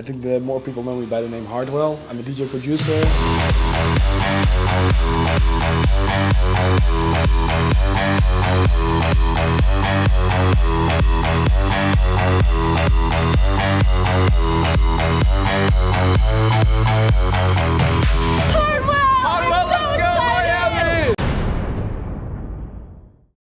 I think the more people know me by the name Hardwell. I'm a DJ producer.